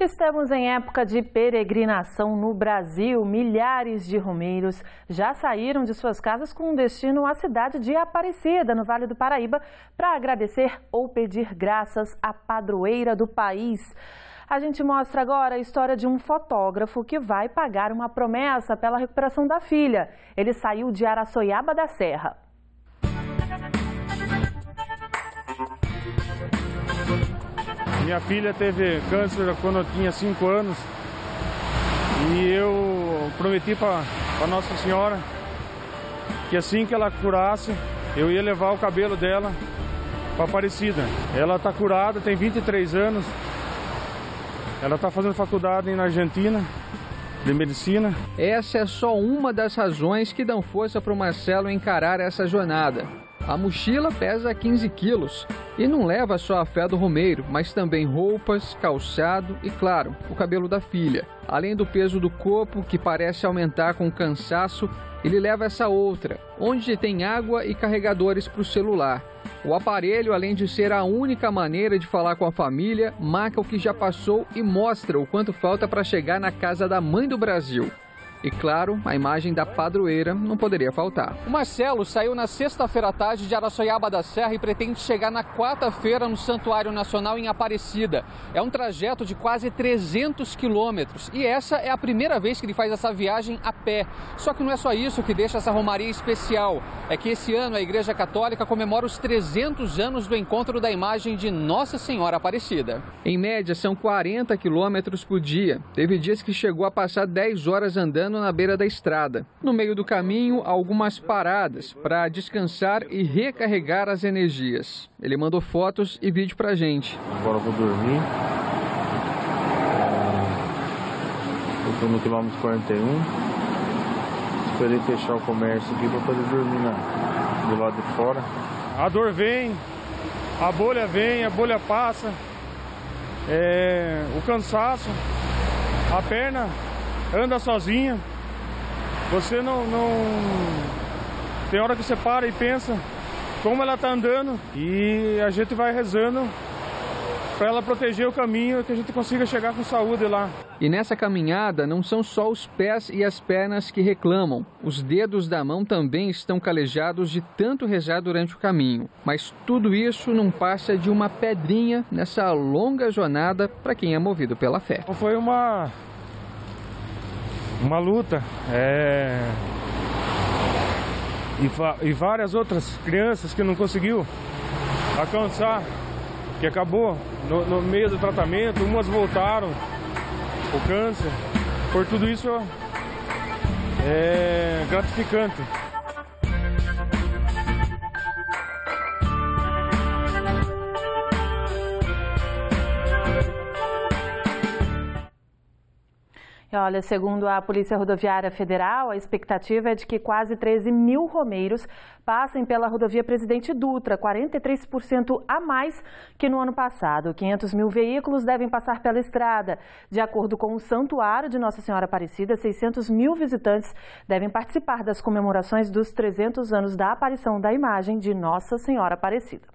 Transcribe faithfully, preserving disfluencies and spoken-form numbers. Estamos em época de peregrinação no Brasil. Milhares de romeiros já saíram de suas casas com destino à cidade de Aparecida, no Vale do Paraíba, para agradecer ou pedir graças à padroeira do país. A gente mostra agora a história de um fotógrafo que vai pagar uma promessa pela recuperação da filha. Ele saiu de Araçoiaba da Serra. Minha filha teve câncer quando eu tinha cinco anos e eu prometi para Nossa Senhora que assim que ela curasse, eu ia levar o cabelo dela para Aparecida. Ela está curada, tem vinte e três anos, ela está fazendo faculdade na Argentina de medicina. Essa é só uma das razões que dão força para o Marcelo encarar essa jornada. A mochila pesa quinze quilos e não leva só a fé do romeiro, mas também roupas, calçado e, claro, o cabelo da filha. Além do peso do corpo, que parece aumentar com o cansaço, ele leva essa outra, onde tem água e carregadores para o celular. O aparelho, além de ser a única maneira de falar com a família, marca o que já passou e mostra o quanto falta para chegar na casa da mãe do Brasil. E claro, a imagem da padroeira não poderia faltar. O Marcelo saiu na sexta-feira à tarde de Araçoiaba da Serra e pretende chegar na quarta-feira no Santuário Nacional em Aparecida. É um trajeto de quase trezentos quilômetros e essa é a primeira vez que ele faz essa viagem a pé. Só que não é só isso que deixa essa romaria especial. É que esse ano a Igreja Católica comemora os trezentos anos do encontro da imagem de Nossa Senhora Aparecida. Em média, são quarenta quilômetros por dia. Teve dias que chegou a passar dez horas andando na beira da estrada. No meio do caminho, algumas paradas para descansar e recarregar as energias. Ele mandou fotos e vídeo pra gente. Agora eu vou dormir. Eu tô no quilômetro quarenta e um. Esperei fechar o comércio aqui pra poder dormir na, do lado de fora. A dor vem, a bolha vem, a bolha passa. É, o cansaço, a perna anda sozinha, você não, não... Tem hora que você para e pensa como ela está andando, e a gente vai rezando para ela proteger o caminho e que a gente consiga chegar com saúde lá. E nessa caminhada não são só os pés e as pernas que reclamam. Os dedos da mão também estão calejados de tanto rezar durante o caminho. Mas tudo isso não passa de uma pedrinha nessa longa jornada para quem é movido pela fé. Foi uma... Uma luta, é... e, e várias outras crianças que não conseguiu alcançar, que acabou no, no meio do tratamento, umas voltaram, o câncer, por tudo isso é gratificante. Olha, segundo a Polícia Rodoviária Federal, a expectativa é de que quase treze mil romeiros passem pela rodovia Presidente Dutra, quarenta e três por cento a mais que no ano passado. quinhentos mil veículos devem passar pela estrada. De acordo com o Santuário de Nossa Senhora Aparecida, seiscentos mil visitantes devem participar das comemorações dos trezentos anos da aparição da imagem de Nossa Senhora Aparecida.